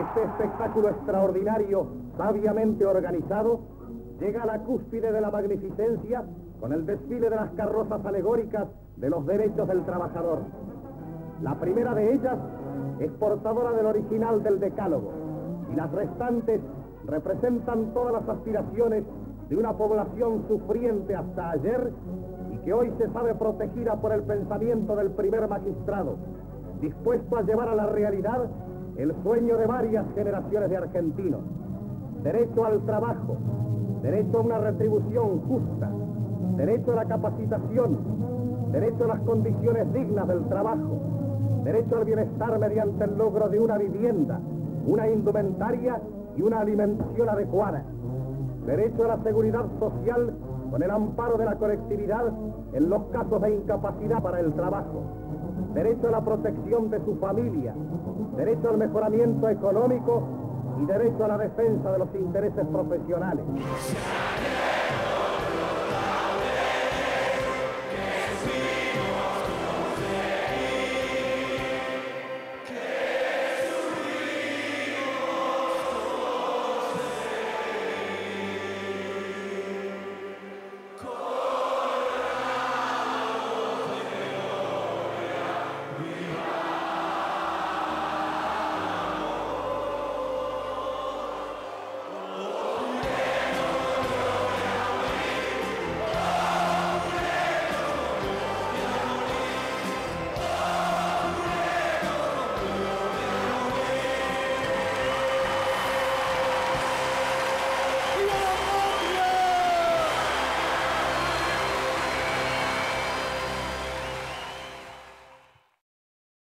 Este espectáculo extraordinario, sabiamente organizado, llega a la cúspide de la magnificencia con el desfile de las carrozas alegóricas de los derechos del trabajador. La primera de ellas es portadora del original del Decálogo, y las restantes representan todas las aspiraciones de una población sufriente hasta ayer y que hoy se sabe protegida por el pensamiento del primer magistrado, dispuesto a llevar a la realidad el sueño de varias generaciones de argentinos. Derecho al trabajo, derecho a una retribución justa, derecho a la capacitación, derecho a las condiciones dignas del trabajo, derecho al bienestar mediante el logro de una vivienda, una indumentaria y una alimentación adecuada, derecho a la seguridad social con el amparo de la colectividad en los casos de incapacidad para el trabajo, derecho a la protección de su familia, derecho al mejoramiento económico y derecho a la defensa de los intereses profesionales.